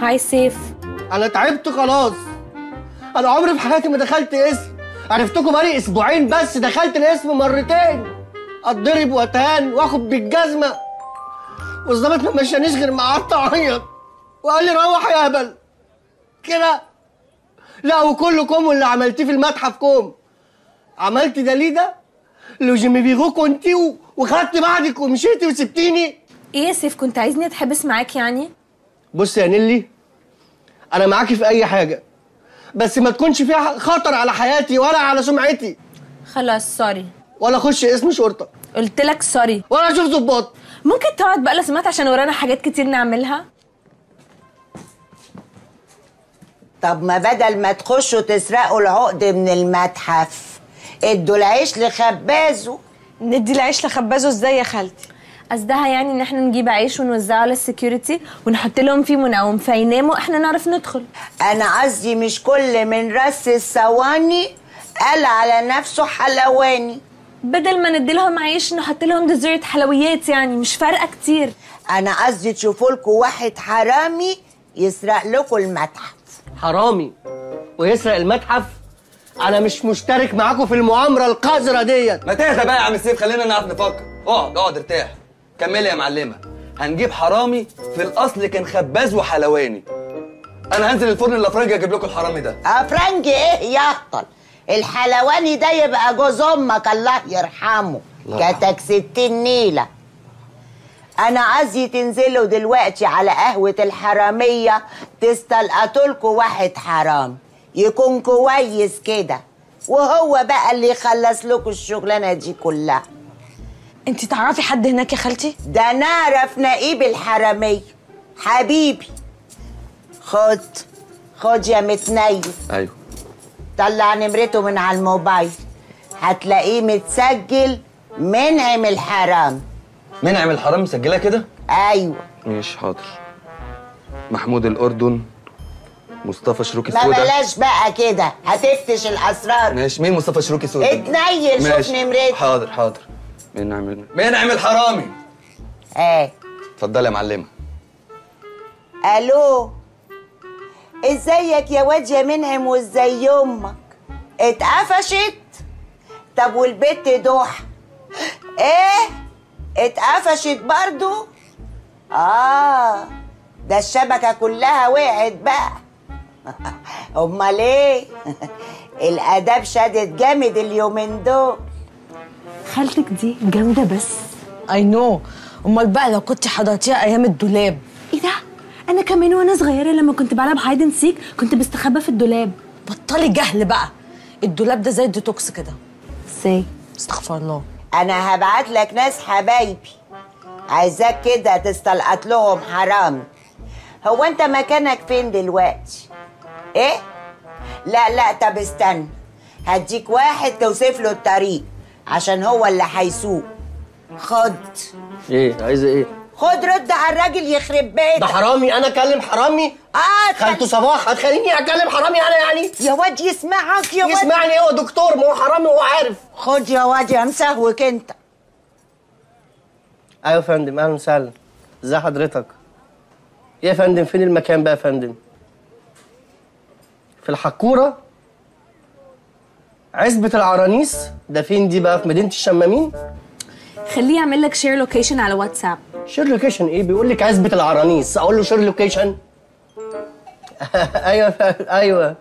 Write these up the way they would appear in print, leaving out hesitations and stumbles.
هاي سيف. انا تعبت خلاص، انا عمري في حياتي ما دخلت اسم، عرفتكم بقالي اسبوعين بس، دخلت الاسم مرتين، اتضرب واتهان واخد بالجزمه، والظابط ما مشانيش غير ما قعدت اعيط وقال لي روح يا هبل كده. لا وكلكم واللي عملتيه في المتحف كوم، عملت ده ليه؟ ده لو جيمي بيغو كنتي وخدت بعدك ومشيتي وسبتيني. ايه يا سيف، كنت عايزني اتحبس معاك يعني؟ بص يا نيللي، انا معاكي في اي حاجه بس ما تكونش فيها خطر على حياتي ولا على سمعتي. خلاص سوري. ولا اخش اسم شرطه. قلت لك سوري. ولا اشوف ظباط. ممكن تقعد بقى لو سمعت عشان ورانا حاجات كتير نعملها. طب ما بدل ما تخشوا تسرقوا العقد من المتحف، ادوا العيش لخبازه. ندي العيش لخبازه ازاي يا خالتي؟ قصدها يعني ان احنا نجيب عيش ونوزعه على السكيورتي ونحط لهم فيه منقوم فيناموا احنا نعرف ندخل. انا قصدي مش كل من رس الثواني قال على نفسه حلواني. بدل ما ندي لهم عيش نحط لهم ديزرت حلويات، يعني مش فارقه كتير. انا قصدي تشوفوا لكم واحد حرامي يسرق لكم المتحف. حرامي ويسرق المتحف؟ انا مش مشترك معاكم في المؤامره القذره ديت. ما تهدى بقى يا عم سيف، خلينا نعرف نفكر. اقعد اقعد ارتاح. كملي يا معلمه. هنجيب حرامي، في الاصل كان خباز وحلواني. انا هنزل الفرن الافرنجي اجيب لكم الحرامي ده. افرنجي ايه يا هطل؟ الحلواني ده يبقى جوز امك الله يرحمه، كتك 60 نيله. انا قصدي تنزلوا دلوقتي على قهوه الحراميه تستلقطوا لكم واحد حرامي يكون كويس كده، وهو بقى اللي يخلص لكم الشغلانه دي كلها. انتي تعرفي حد هناك يا خالتي؟ ده نعرف نقيب الحراميه حبيبي. خد خد يا متنيل. ايوه. طلع نمرته من على الموبايل، هتلاقيه متسجل منعم الحرام. منعم الحرام مسجلها كده؟ ايوه. ماشي حاضر. محمود الاردن، مصطفى شروكي سودا. ما بلاش بقى كده، هتفتش الاسرار. ماشي. مين مصطفى شروكي سودا؟ اتنيل شوف نمرته. حاضر حاضر. منعم الحرامي. ايه. اتفضلي يا معلمه. الو. ازيك يا واد يا منعم وازاي امك؟ اتقفشت؟ طب والبت دوحه؟ ايه؟ اتقفشت برضو؟ اه ده الشبكه كلها وقعت بقى. امال ايه؟ الاداب شدت جامد اليومين دول. خالتك دي جامده بس. اي نو. امال بقى لو كنت حضرتيها ايام الدولاب. ايه ده؟ انا كمان وانا صغيره لما كنت بلعب هايد اند سيك كنت بستخبى في الدولاب. بطلي جهل بقى، الدولاب ده زي الديتوكس كده. ازاي؟ استغفر الله. انا هبعت لك ناس حبايبي عايزاك كده تستلقط لهم حرام. هو انت مكانك فين دلوقتي؟ ايه؟ لا لا طب استنى، هديك واحد توصف له الطريق عشان هو اللي هيسوق. خد. ايه عايزه ايه؟ خد رد على الراجل يخرب بيتك. ده حرامي انا اكلم حرامي؟ اه خالته صباح هتخليني اكلم حرامي انا يعني؟ يا واد يسمعك يا واد. يسمعني ايه؟ هو دكتور، ما هو حرامي هو عارف. خد يا واد يا مسهوك انت. ايوه يا فندم. اهلا وسهلا. ازي حضرتك؟ يا فندم فين المكان بقى يا فندم؟ في الحكوره؟ عزبة العرانيس؟ ده فين دي بقى؟ في مدينة الشمامين؟ خليه يعمل لك شير لوكيشن على واتساب. شير لوكيشن ايه؟ بيقول لك عزبة العرانيس، اقول له شير لوكيشن؟ ايوه ايوه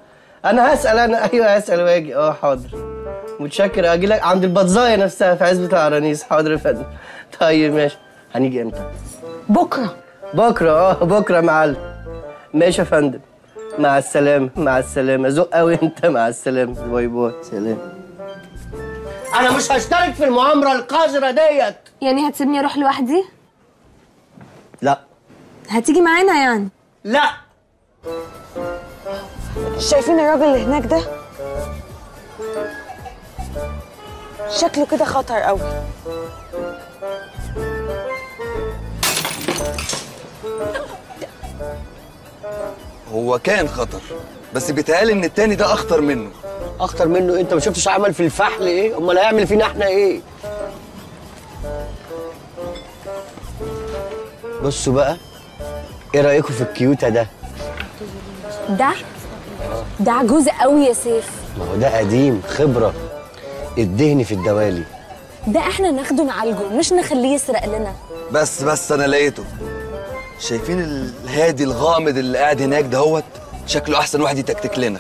انا هسأل، انا ايوه هسأل واجي. اه حاضر متشكر. اجي لك عند البطزاية نفسها في عزبة العرانيس. حاضر يا فندم. طيب ماشي. هنيجي امتى؟ بكرة. بكرة؟ اه بكرة يا معلم. ماشي يا فندم. مع السلامة. مع السلامة. زق قوي انت. مع السلامة. باي باي. سلام. أنا مش هشترك في المؤامرة القذرة ديت. يعني هتسيبني أروح لوحدي؟ لا. هتيجي معانا يعني؟ لا. شايفين الراجل اللي هناك ده؟ شكله كده خطر قوي. هو كان خطر بس بيتهيألي ان التاني ده اخطر منه. اخطر منه؟ انت ما شفتش عمل في الفحل ايه؟ امال هيعمل فينا احنا ايه؟ بصوا بقى، ايه رايكم في الكيوتا ده؟ ده عجوز قوي يا سيف. ما هو ده قديم خبرة، الدهن في الدوالي. ده احنا ناخده نعالجه مش نخليه يسرق لنا. بس انا لقيته. شايفين الهادي الغامض اللي قاعد هناك دهوت؟ شكله احسن واحد يتكتك لنا.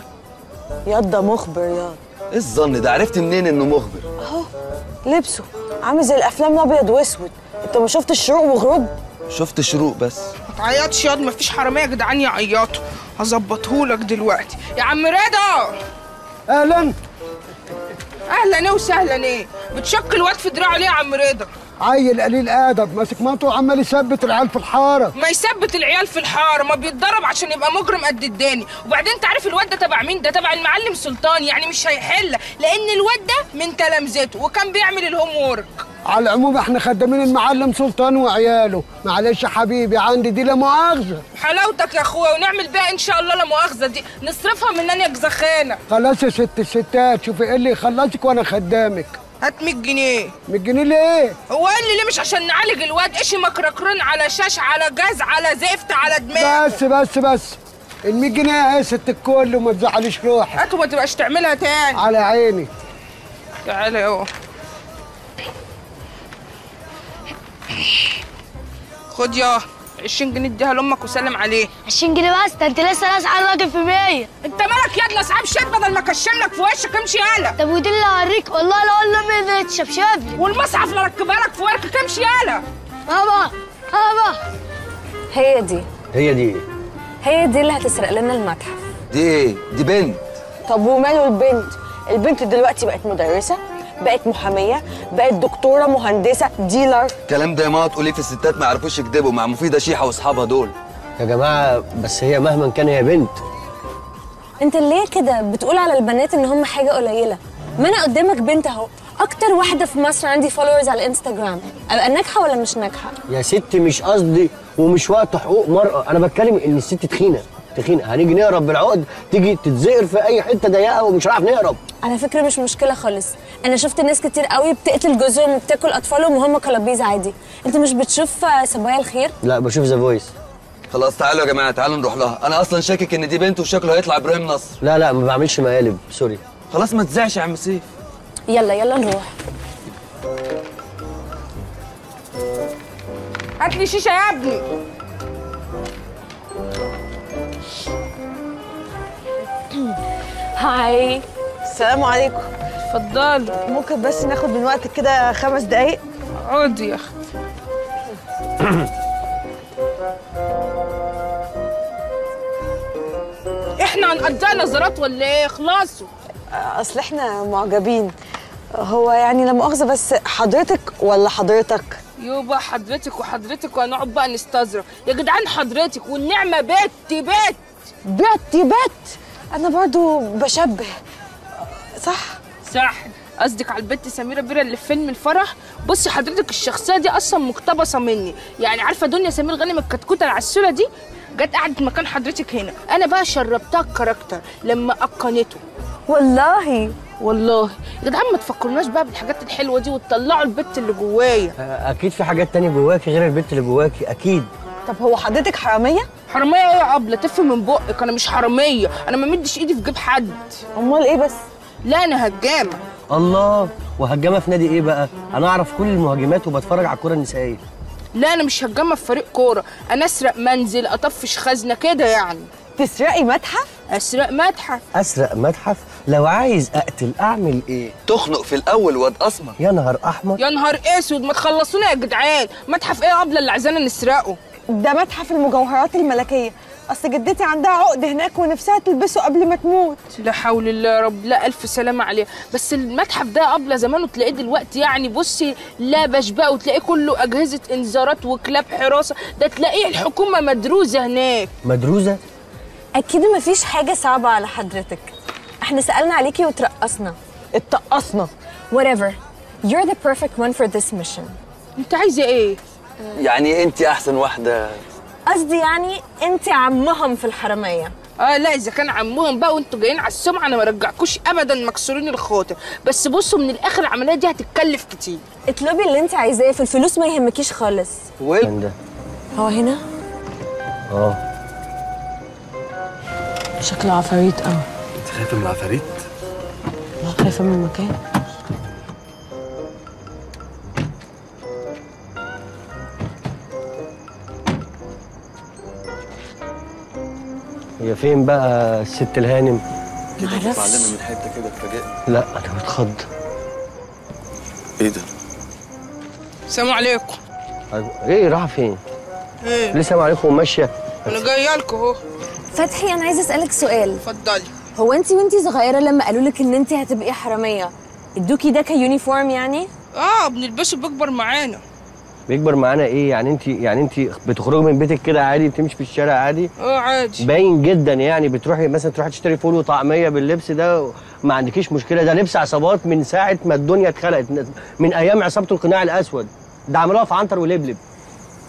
ياد ده مخبر. ياد ايه الظن ده؟ عرفت منين انه مخبر؟ اهو لبسه عامل زي الافلام الابيض واسود. انت ما شفتش شروق وغروب؟ شفت شروق بس. ما تعيطش ياد، مفيش حراميه يا جدعان يعيطوا. هظبطهولك دلوقتي يا عم رضا. اهلا. اهلا وسهلا. ايه بتشك الواد في دراعه ليه يا عم رضا؟ عيل قليل ادب ماسك مامته وعمال يثبت العيال في الحاره. ما يثبت العيال في الحاره، ما بيتدرب عشان يبقى مجرم قد الداني. وبعدين انت عارف الواد ده تبع مين؟ ده تبع المعلم سلطان، يعني مش هيحله لان الواد ده من تلامذته وكان بيعمل الهوم وورك. على العموم احنا خدامين المعلم سلطان وعياله. معلش يا حبيبي عندي دي لا مؤاخذه. حلاوتك يا اخويا، ونعمل بيها ان شاء الله لا مؤاخذه دي نصرفها من نانيا جزخانه. خلاص يا ست الستات، شوفي ايه اللي يخلصك وانا خدامك. هات 100 جنيه. 100 جنيه ليه؟ هو قال لي ليه؟ مش عشان نعالج الواد. ايش مكركرون على شاش على جاز على زفت على دماغ. بس ال 100 جنيه يا ست الكل وما تزعليش روحك. هات وما تبقاش تعملها تاني. على عيني. تعالى اهو. خد يا 20 جنيه اديها لامك وسلم عليه. 20 جنيه بس؟ ده انت لسه لاسع على الراجل في 100. انت مالك يا ابن اصحاب شيت؟ بدل ما اكشم لك في وشك امشي يالا. طب ودي اللي هوريك والله لو اقول لامي اللي تشبشب لي والمصحف اللي ركبها لك في وركك. امشي يالا. هابا هي دي اللي هتسرق لنا المتحف. دي بنت. طب وماله البنت؟ البنت دلوقتي بقت مدرسه، بقت محاميه، بقت دكتوره، مهندسه، ديلر. الكلام ده يا ماما تقوليه في الستات ما يعرفوش يكدبوا مع مفيده شيحه واصحابها دول. يا جماعه بس هي مهما كان هي بنت. انت ليه كده بتقول على البنات ان هم حاجه قليله؟ ما انا قدامك بنت اهو، اكتر واحده في مصر عندي فولورز على الانستجرام. ابقى ناجحه ولا مش ناجحه؟ يا ستي مش قصدي ومش وقت حقوق مرأة، انا بتكلم ان الست تخينه. هنيجي نهرب بالعقد تيجي تتزقر في اي حته ضيقه ومش عارف نهرب. على فكره مش مشكله خالص، انا شفت ناس كتير قوي بتقتل جوزهم وبتاكل اطفالهم وهم كلابيز عادي. انت مش بتشوف صبايا الخير؟ لا بشوف ذا فويس. خلاص تعالوا يا جماعه تعالوا نروح لها، انا اصلا شاكك ان دي بنت وشكله هيطلع ابراهيم نصر. لا ما بعملش مقالب سوري. خلاص ما تزعش يا عم سيف. يلا نروح. هات لي شيشه يا ابني. هاي. السلام عليكم. اتفضلي. ممكن بس ناخد من وقتك كده 5 دقايق؟ اقعدي يا اختي. احنا هنقضيها نظرات ولا ايه؟ خلاصوا. اصل احنا معجبين. هو يعني لا مؤاخذه بس حضرتك ولا حضرتك؟ يبقى حضرتك وهنقعد بقى نستظرف يا جدعان. حضرتك والنعمه بت انا برضو بشبه صح. قصدك على البت سميره بيرة اللي في فيلم الفرح؟ بصي حضرتك الشخصيه دي اصلا مقتبسه مني، يعني عارفه دنيا سمير غانم الكتكوته العسوله دي جت قعدت مكان حضرتك هنا، انا بقى شربتها الكاركتر لما اتقنته. والله يا جدعان ما تفكرناش بقى بالحاجات الحلوه دي وتطلعوا البت اللي جوايا. اكيد في حاجات تانية جواكي غير البت اللي جواكي اكيد. طب هو حضرتك حراميه؟ حراميه ايه يا ابله؟ تف من بقك، انا مش حراميه، انا ما مديش ايدي في جيب حد. امال ايه بس؟ لا انا هجامه. الله، وهجامه في نادي ايه بقى؟ انا اعرف كل المهاجمات وبتفرج على الكوره النسائيه. لا انا مش هجامه في فريق كوره، انا اسرق منزل، اطفش خزنه كده يعني. تسرقي متحف؟ اسرق متحف؟ لو عايز اقتل اعمل ايه؟ تخنق في الاول واد اسمر. يا نهار احمر يا نهار اسود، ما تخلصونا يا جدعان. متحف ايه يا ابله اللي عايزانا نسرقه؟ ده متحف المجوهرات الملكيه، اصل جدتي عندها عقد هناك ونفسها تلبسه قبل ما تموت. لا حول الله يا رب، لا الف سلامه عليها. بس المتحف ده قبل زمانه تلاقيه دلوقتي يعني بصي لا بشباه، وتلاقيه كله اجهزه انذارات وكلاب حراسه، ده تلاقيه الحكومه مدروزه هناك. مدروزه؟ اكيد مفيش حاجه صعبه على حضرتك، احنا سالنا عليكي وترقصنا. اتقصنا. whatever you're the perfect one for this mission. انت عايزه ايه؟ يعني انت احسن واحده. قصدي يعني انت عمهم في الحراميه. لا اذا كان عمهم بقى وانتوا جايين على السمعه انا ما رجعكوش ابدا مكسورين الخاطر. بس بصوا من الاخر العمليه دي هتتكلف كتير. اطلبي اللي انت عايزاه، في الفلوس ما يهمكيش خالص. وين ده؟ هو هنا؟ شكله عفاريت قوي. انت خايفه من العفاريت؟ انا خايفه من المكان. هي فين بقى الست الهانم؟ كده بتعلمي من حته كده اتفاجئت. لا انا بتخض. ايه ده؟ السلام عليكم. ايه رايحه فين؟ ايه؟ ليه السلام عليكم وماشيه؟ انا جايه لكم اهو. فتحي انا عايزه اسالك سؤال. اتفضلي. هو انت وانتي صغيره لما قالوا لك ان انت هتبقي حراميه ادوكي ده كيونيفورم يعني؟ اه بنلبسه بيكبر معانا. بيكبر معانا ايه؟ يعني انت بتخرجي من بيتك كده عادي بتمشي في الشارع عادي؟ اه عادي. باين جدا يعني بتروحي مثلا تروحي تشتري فول وطعميه باللبس ده ما عندكيش مشكله، ده لبس عصابات من ساعه ما الدنيا اتخلقت، من ايام عصابه القناع الاسود، ده عملوها في عنتر ولبلب.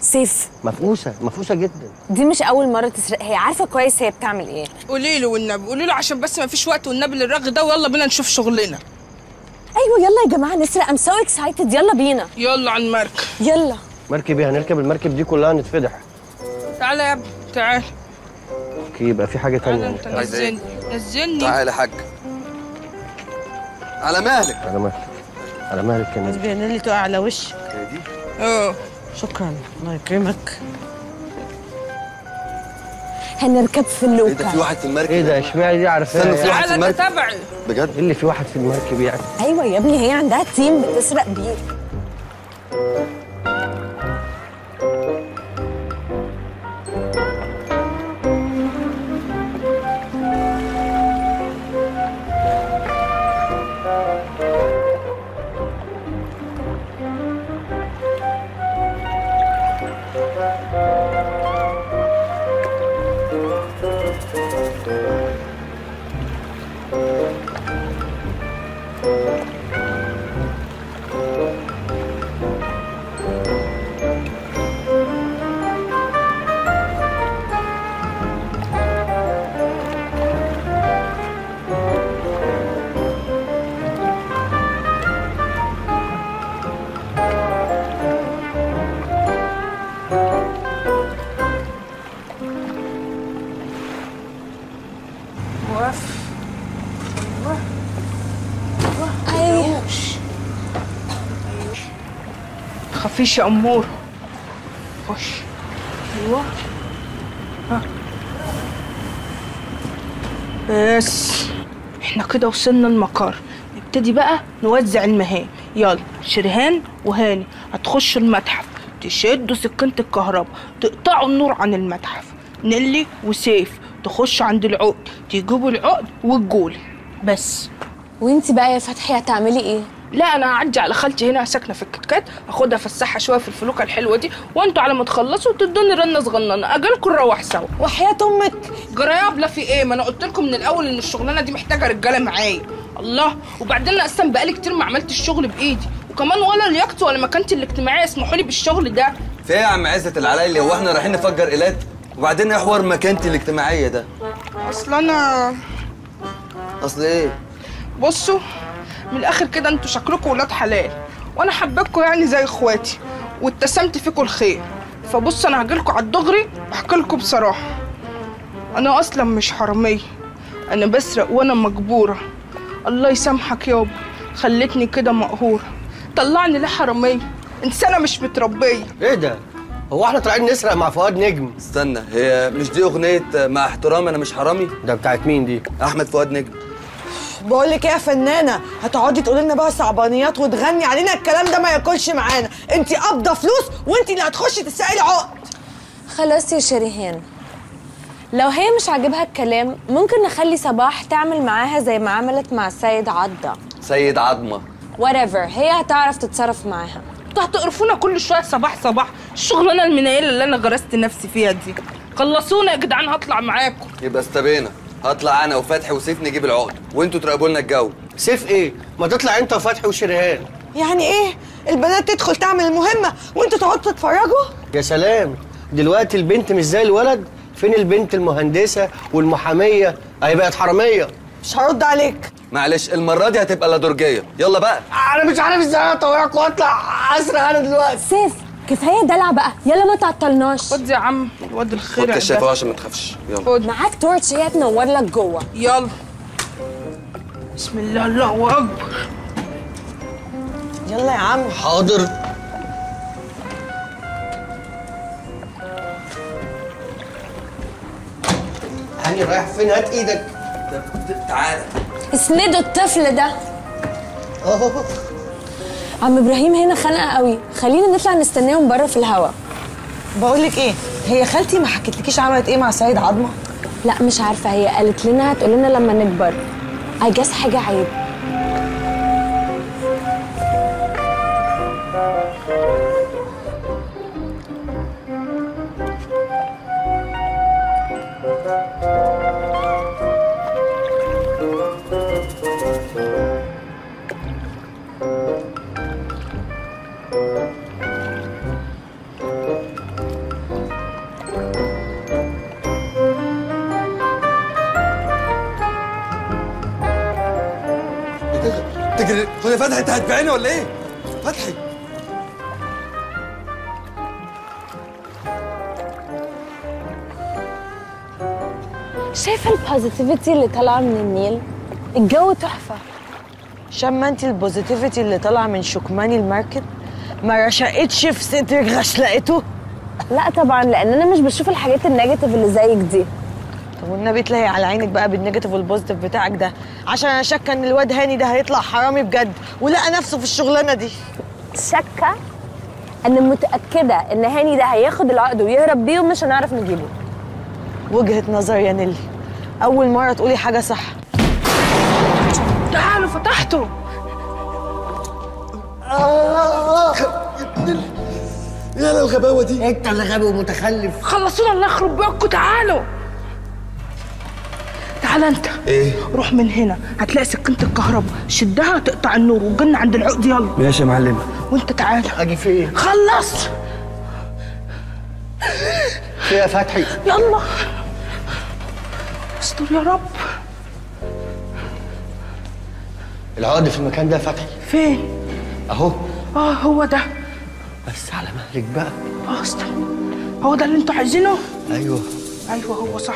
سيف مفقوسه جدا. دي مش اول مره تسرق، هي عارفه كويس هي بتعمل ايه. قولي له والنبي، قولي له عشان بس ما فيش وقت والنبي للرغي ده، ويلا بينا نشوف شغلنا. ايوه يلا يا جماعه نسرق، ام سو اكسايتد، يلا بينا. يلا على المركب. يلا مركب ايه؟ هنركب المركب دي كلها نتفضح. تعالى يا ابني تعالى. اوكي يبقى في حاجه ثانيه. انت نزلني. تعالى يا حاج. على مهلك على مهلك على مهلك يا نيللي. يا نيللي تقع على وشك. هي دي؟ اه شكرا الله يكرمك. هنركب في اللوكة. ايه ده في واحد في المركب؟ ايه ده اشمعنى دي عارفاه؟ تعالى انت تبعي بجد؟ ايه اللي في واحد في المركب يعني؟ ايوه يا ابني هي عندها تيم بتسرق بيه. مفيش يا أمور. خش. ايوه. ها. بس احنا كده وصلنا المقر، نبتدي بقى نوزع المهام، يلا شريهان وهاني هتخشوا المتحف، تشدوا سكينة الكهرباء، تقطعوا النور عن المتحف، نيللي وسيف تخشوا عند العقد، تجيبوا العقد والجولة، بس. وانتي بقى يا فتحي هتعملي ايه؟ لا انا هعدي على خالتي هنا ساكنه في الكتكات، هاخدها افسحها شويه في الفلوكه الحلوه دي، وانتوا على ما تخلصوا تدوني رنه صغننه اجالكم نروح سوا. وحياه امك جرايابله في ايه؟ ما انا قلت لكم من الاول ان الشغلانه دي محتاجه رجاله معايا. الله، وبعدين انا اصلا بقالي كتير ما عملتش الشغل بايدي، وكمان ولا لياقتي ولا مكانتي الاجتماعيه يسمحوا لي بالشغل ده. في ايه يا عم عزت اللي عليا؟ هو احنا رايحين نفجر ايلات؟ وبعدين ايه حوار مكانتي الاجتماعيه ده؟ اصل انا اصل ايه؟ بصوا من الاخر كده انتوا شكلكم ولاد حلال، وانا حبيتكم يعني زي اخواتي، واتسمت فيكم الخير، فبص انا هجيلكم على الدغري واحكي لكم بصراحه. انا اصلا مش حراميه، انا بسرق وانا مجبوره. الله يسامحك يابا، خلتني كده مقهوره، طلعني ليه حراميه؟ انسانه مش متربيه. ايه ده؟ هو احنا طالعين نسرق مع فؤاد نجم؟ استنى، هي مش دي اغنيه مع احترامي انا مش حرامي؟ ده بتاعت مين دي؟ احمد فؤاد نجم. بقول لك ايه يا فنانه، هتقعدي تقولي لنا بقى صعبانيات وتغني علينا؟ الكلام ده ما ياكلش معانا، انت قابضه فلوس وانت اللي هتخشي تسرقي العقد. خلاص يا شريهان، لو هي مش عاجبها الكلام ممكن نخلي صباح تعمل معاها زي ما عملت مع السيد عضه. سيد عضمه whatever، هي هتعرف تتصرف معاها. انتوا هتقرفونا كل شويه صباح صباح، الشغلانه المنيله اللي انا غرست نفسي فيها دي. خلصونا يا جدعان، هطلع معاكم. يبقى استبينا، هطلع انا وفتحي وسيف نجيب العقد، وانتوا تراقبوا لنا الجو. سيف ايه؟ ما تطلع انت وفتحي وشريهان. يعني ايه؟ البنات تدخل تعمل المهمه وانتوا تقعدوا تتفرجوا؟ يا سلام، دلوقتي البنت مش زي الولد. فين البنت المهندسه والمحاميه؟ اهي بقت حراميه. مش هرد عليك. معلش المره دي هتبقى لا درجيه، يلا بقى. انا مش عارف ازاي اطورك واطلع اسرع انا دلوقتي. سيف كفايه دلع بقى، يلا ما تعطلناش. خد يا عم الواد الخير ده، خد الشاي عشان ما تخافش. يلا خد معاك تورتش، هي تنور لك جوه. يلا بسم الله، الله اكبر. يلا يا عم. حاضر. هاني رايح فين؟ هات ايدك. تعالى اسندوا الطفل ده. عم ابراهيم هنا خانقه قوي، خلينا نطلع نستناهم بره في الهوا. بقول لك ايه، هي خالتي ما حكتلكيش عملت ايه مع سيد عظمه؟ لا مش عارفه، هي قالت لنا هتقول لنا لما نكبر. اي جاس حاجه عيب. خد يا فتحي، انت هتبيعني ولا ايه؟ فتحي شايفه البوزيتيفيتي اللي طالعه من النيل؟ الجو تحفه. شامه انت البوزيتيفيتي اللي طالعه من شكماني الماركت؟ ما رشقتش في سترك غشلقته؟ لا طبعا، لان انا مش بشوف الحاجات النيجاتيف اللي زيك دي. طب والنبي تلاقي على عينك بقى بالنيجاتيف والبوزيتيف بتاعك ده، عشان انا شاكه ان الواد هاني ده هيطلع حرامي بجد ولقى نفسه في الشغلانه دي. شاكه؟ انا متاكده ان هاني ده هياخد العقد ويهرب بيه ومش هنعرف نجيبه. وجهه نظر يا نيللي، اول مره تقولي حاجه صح. تعالوا فتحته. يا الغباوه دي، انت اللي غبي ومتخلف. خلصونا، الله يخرب بيتكم. تعالوا تعالى انت. ايه؟ روح من هنا هتلاقي سكينة الكهرباء، شدها تقطع النور وتجن عند العقد. يلا ماشي يا معلمة. وانت تعالى. اجي فين؟ خلص يا فتحي. يلا استر يا رب. العقد في المكان ده يا فتحي. فين؟ اهو. اه هو ده. بس على مهلك بقى. اه استر، هو ده اللي انتوا عايزينه؟ ايوه ايوه هو صح.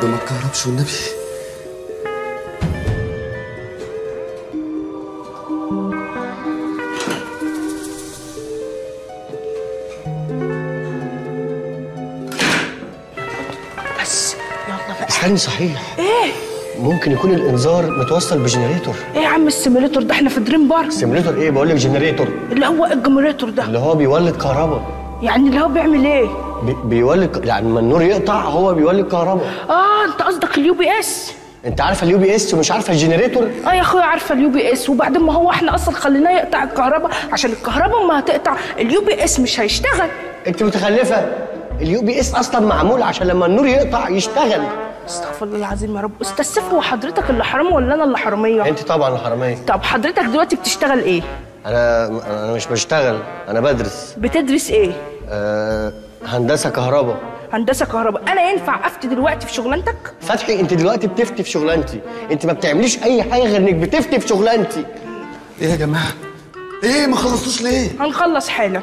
ما تكهربش والنبي. بس يلا بقى. استني صحيح. ايه؟ ممكن يكون الانذار متوصل بجنريتور. ايه يا عم السيميليتور ده، احنا في دريم بارك. سيميليتور ايه؟ بقول لك جنريتور. اللي هو الجنريتور ده اللي هو بيولد كهرباء. يعني اللي هو بيعمل ايه؟ بيولد، يعني لما النور يقطع هو بيولد كهرباء. اه انت قصدك اليو بي اس. انت عارفه اليو بي اس ومش عارفه الجنريتور؟ اه يا اخويا عارفه اليو بي اس، وبعدين ما هو احنا اصلا خليناه يقطع الكهرباء، عشان الكهرباء ما هتقطع اليو بي اس مش هيشتغل. انت متخلفه، اليو بي اس اصلا معمول عشان لما النور يقطع يشتغل. استغفر الله العظيم يا رب. استاذ سيف، هو حضرتك اللي حرامي ولا انا اللي حراميه؟ انت طبعا اللي حراميه. طب حضرتك دلوقتي بتشتغل ايه؟ انا مش بشتغل، انا بدرس. بتدرس ايه؟ هندسه كهرباء. هندسه كهرباء. انا ينفع افتي دلوقتي في شغلانتك؟ فتحي انت دلوقتي بتفتي في شغلانتي، انت ما بتعمليش اي حاجه غير انك بتفتي في شغلانتي. ايه يا جماعه؟ ايه ما خلصتوش ليه؟ هنخلص حالا.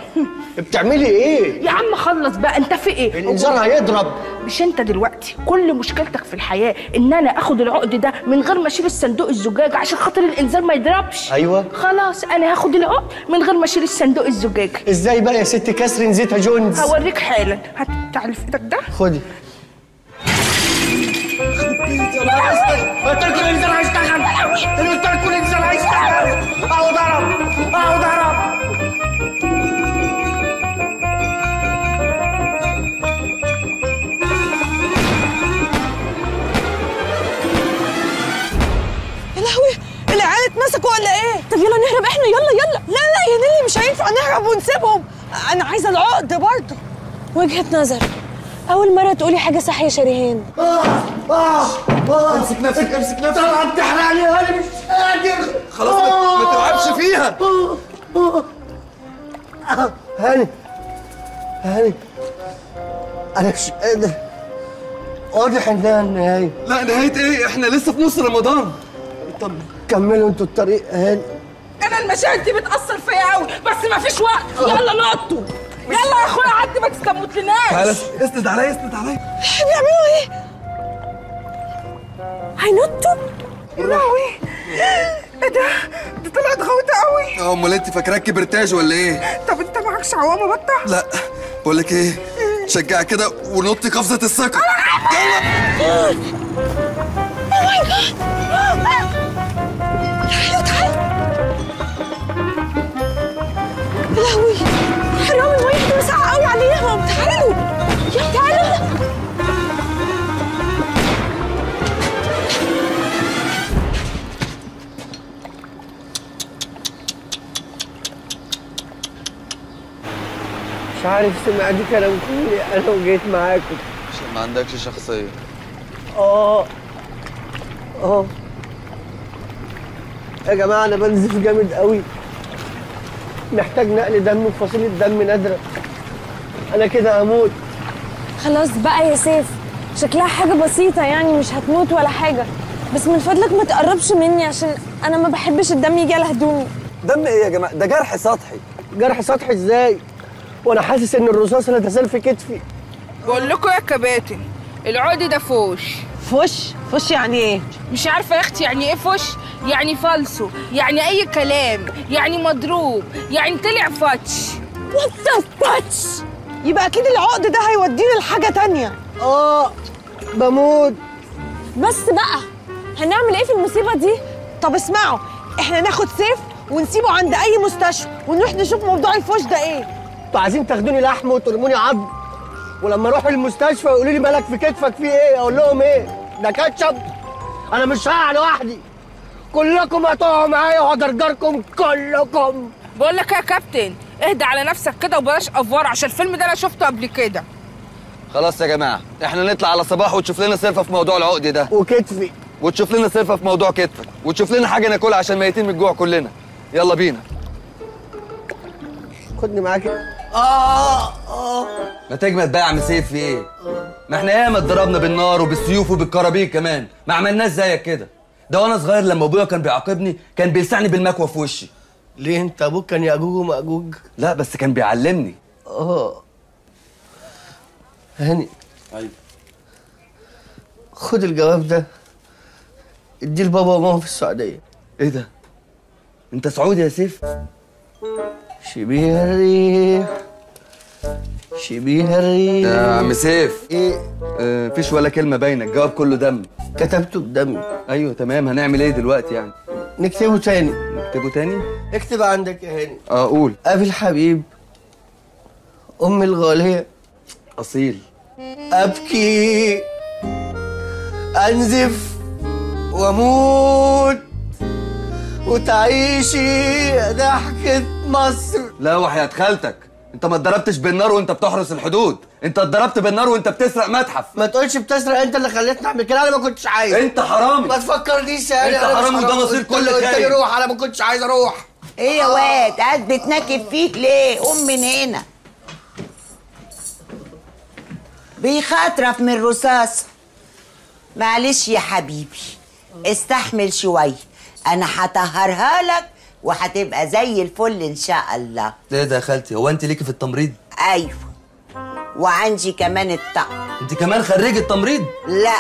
بتعملي ايه؟ يا عم خلص بقى، انت في ايه؟ الانذار هيضرب. مش انت دلوقتي كل مشكلتك في الحياه ان انا اخد العقد ده من غير ما اشيل الصندوق الزجاجي عشان خاطر الانذار ما يضربش؟ ايوه خلاص، انا هاخد العقد من غير ما اشيل الصندوق الزجاجي. ازاي بقى يا ست كاسرين زيتها جونز؟ هوريك حالا. هتفتح اللي في ايدك ده. خدي. ما قلت لك الانذار هيشتغل. انا قلت لك الانذار هيشتغل. اهو ضرب اهو ضرب. اتمسكوا ولا ايه؟ طب يلا نهرب احنا، يلا يلا. لا لا يا نيللي مش هينفع نهرب ونسيبهم، انا عايزه العقد برضه. وجهه نظر. اول مره تقولي حاجه صح يا شريهان. امسك نفسك امسك نفسك. طبعا بتحرقني يا هاني، مش قادر. خلاص ما تلعبش فيها. هاني هاني انا مش قادر. واضح انها النهايه. لا نهايه ايه؟ احنا لسه في نص رمضان. طب كملوا انتوا الطريق اهاني. انا المشاهد دي بتأثر فيا قوي بس مفيش وقت. يلا نقطوا يلا يا اخويا عدي ما تستموتلناش. خلاص اسند عليا اسند عليا. بيعملوا ايه؟ هينطوا؟ يا لهوي ايه ده؟ دي طلعت غوطه قوي. اه امال انت فاكراك كبرتاج ولا ايه؟ طب انت معكش عوامه بطه؟ لا بقول لك ايه؟ تشجع كده ونطي قفزه الثقه. يلا او ماي جاد يا تعال. يا لهوي حرام الميه دي واسعه قوي عليهم. تعالوا يا تعالوا. مش عارف سمع دي كلام كوري انا وجيت معاكم عشان ما عندكش شخصيه. اه يا جماعه انا بنزف جامد قوي محتاج نقل دم وفصيله دم نادره. انا كده هموت. خلاص بقى يا سيف شكلها حاجه بسيطه يعني مش هتموت ولا حاجه بس من فضلك ما تقربش مني عشان انا ما بحبش الدم يجي على هدومي. دم ايه يا جماعه؟ ده جرح سطحي. جرح سطحي ازاي وانا حاسس ان الرصاص لا تزال في كتفي. بقول لكم يا كباتن العودي ده فوش. فوش؟ فوش يعني ايه؟ مش عارفه يا اختي يعني ايه فوش؟ يعني فالسو، يعني اي كلام، يعني مضروب، يعني طلع فاتش. وات ذا فاتش؟ يبقى اكيد العقد ده هيودينا لحاجه تانيه. بموت. بس بقى هنعمل ايه في المصيبه دي؟ طب اسمعوا احنا ناخد سيف ونسيبه عند اي مستشفى ونروح نشوف موضوع الفوش ده ايه. انتوا عايزين تاخدوني لحم وترموني عظم ولما اروح المستشفى يقولوا لي مالك في كتفك فيه ايه؟ اقول لهم ايه؟ ده كاتشب؟ انا مش رايح لوحدي كلكم هتقعوا معايا وهجرجركم كلكم. بقول لك يا كابتن اهدى على نفسك كده وبلاش افوار عشان الفيلم ده انا شفته قبل كده. خلاص يا جماعه احنا نطلع على صباح وتشوف لنا سيرفه في موضوع العقد ده وكتفي وتشوف لنا سيرفه في موضوع كتفك وتشوف لنا حاجه ناكلها عشان ميتين من الجوع كلنا. يلا بينا. خدني معاك. ما تجمد بقى يا عم سيف في ايه؟ ما احنا ياما اتضربنا بالنار وبالسيوف وبالكرابيك كمان، ما عملناش زيك كده. ده وانا صغير لما ابويا كان بيعاقبني كان بيلسعني بالمكوى في وشي. ليه انت ابوك كان ياجوج وماجوج؟ لا بس كان بيعلمني. هاني. ايوه. خد الجواب ده اديه لبابا وماما في السعودية. ايه ده؟ انت سعودي يا سيف؟ شبيه الريح شبيه الريح. يا عم سيف ايه؟ مفيش ولا كلمة باينة الجواب كله دم. كتبته بدمي. ايوه تمام هنعمل ايه دلوقتي يعني؟ نكتبه تاني. نكتبه تاني؟ اكتب عندك يا هاني. قول. أبي الحبيب أمي الغالية أصيل أبكي أنزف وأموت وتعيشي ضحكة مصر. لا وحياة خالتك انت ما اتضربتش بالنار وانت بتحرس الحدود، انت اتضربت بالنار وانت بتسرق متحف. ما تقولش بتسرق انت اللي خليتني اعمل كده. انا ما كنتش عايز. انت حرامي. ما تفكرنيش يعني. انت حرامي وده مصير كل خير. روح انا ما كنتش عايز اروح. ايه يا واد قاعد بتنكب فيك ليه؟ قوم من هنا. بيخاطرف من الرصاص. معلش يا حبيبي استحمل شويه انا هطهرها لك وهتبقى زي الفل ان شاء الله. ايه ده يا خالتي هو انت ليكي في التمريض؟ ايوه وعندي كمان الطقم. انت كمان خريجه تمريض؟ لا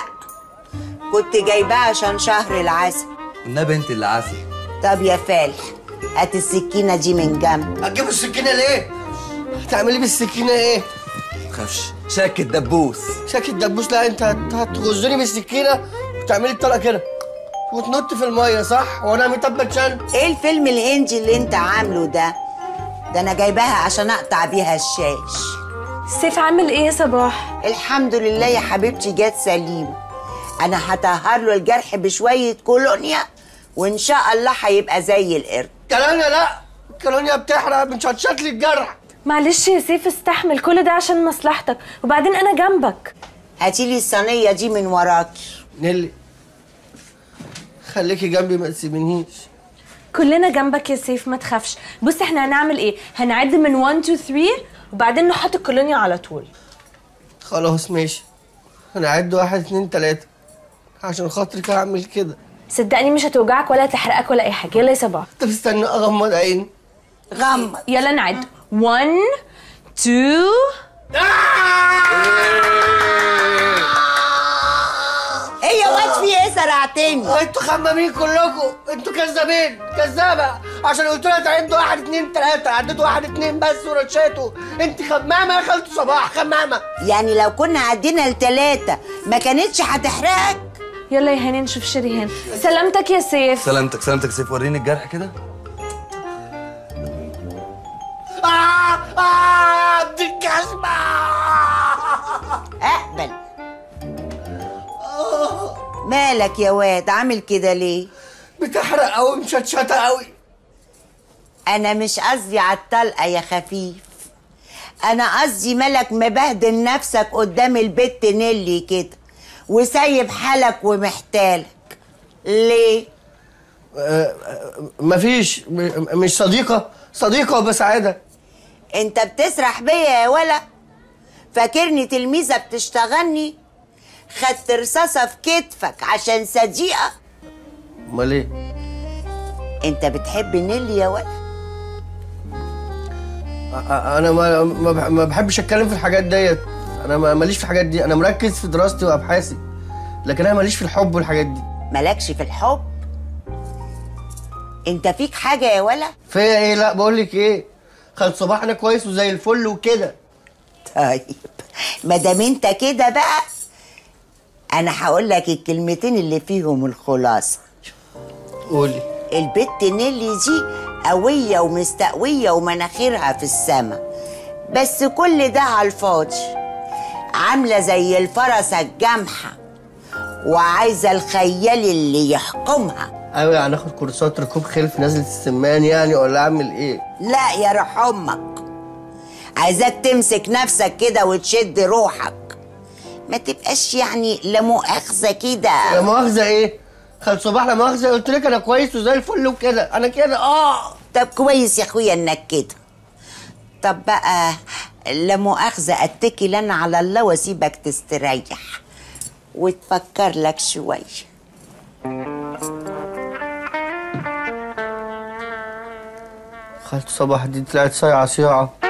كنت جايباها عشان شهر العسل. النبي انت اللي عسل. طب يا فالح هات السكينه دي من جنب. هتجيب السكينه ليه؟ هتعملي بالسكينه ايه؟ ما تخافش شاك الدبوس. شاك الدبوس؟ لا انت هتغزني بالسكينه وتعملي الطلقه كده وتنط في الميه صح؟ وانا متبت بتشل. ايه الفيلم الهندي اللي انت عامله ده؟ ده انا جايباها عشان اقطع بيها الشاش. سيف عامل ايه يا صباح؟ الحمد لله يا حبيبتي جات سليم. انا هطهر له الجرح بشويه كولونيا وان شاء الله هيبقى زي القرد. كولونيا لا الكولونيا بتحرق بتشطشط لي الجرح. معلش يا سيف استحمل كل ده عشان مصلحتك وبعدين انا جنبك. هاتي لي الصينيه دي من وراكي. نيللي خليكي جنبي ما تسيبنيش. كلنا جنبك يا سيف ما تخافش. بص احنا هنعمل ايه؟ هنعد من 1 2 3 وبعدين نحط الكولونيا على طول. خلاص ماشي هنعد 1 2 3 عشان خاطرك هعمل كده. صدقني مش هتوجعك ولا هتحرقك ولا اي حاجه. يلا يا صباح. طب استنى اغمض عيني. غمض. يلا نعد 1 2 ايه يا واد في ايه سرعتني؟ انتوا خمامين كلكم، انتوا كذابين، كذابه، عشان قلت لها تعدوا 1 2 3 عديتوا 1 2 بس ورشيتوا، انت خمامه يا خالته صباح خمامه. يعني لو كنا عدينا ل3 ما كانتش هتحرقك؟ يلا يا هاني نشوف شريهان. سلامتك يا سيف. سلامتك سلامتك سيف. وريني الجرح كده. دي الكشمة. اقبل. مالك يا واد عامل كده ليه؟ بتحرق قوي مشطشطة قوي. أنا مش قصدي على الطلقة يا خفيف. أنا قصدي مالك مبهدل نفسك قدام البت نيلي كده. وسايب حالك ومحتالك ليه؟ مفيش مش صديقة وبسعادة. انت بتسرح بيا يا ولا؟ فاكرني تلميذة بتشتغلني؟ خدت رصاصة في كتفك عشان صديقة؟ امال ايه؟ انت بتحب نيلي يا ولا؟ انا ما بحبش اتكلم في الحاجات ديت. أنا ماليش في الحاجات دي، أنا مركز في دراستي وأبحاثي، لكن أنا ماليش في الحب والحاجات دي. مالكش في الحب؟ أنت فيك حاجة يا ولا؟ فيا إيه؟ لا بقول لك إيه؟ خالد صباح أنا كويس وزي الفل وكده. طيب ما دام أنت كده بقى أنا هقول لك الكلمتين اللي فيهم الخلاصة. قولي. البت نيلي دي قوية ومستقوية ومناخيرها في السما، بس كل ده على الفاضي. عاملة زي الفرسة الجامحة وعايزة الخيال اللي يحكمها. أيوة يعني آخد كورسات ركوب خيل في نزلة السمان يعني ولا أعمل إيه؟ لا يا روح أمك، عايزاك تمسك نفسك كده وتشد روحك، ما تبقاش يعني لا مؤاخذة كده. لا مؤاخذة إيه؟ خالد صباح لا مؤاخذة قلت لك أنا كويس وزي الفل وكده، أنا كده طب كويس يا أخويا إنك كده. طب بقى لا مؤاخذة اتكل انا على الله واسيبك تستريح وتفكر لك شوية. خالته صباح دي طلعت صيعة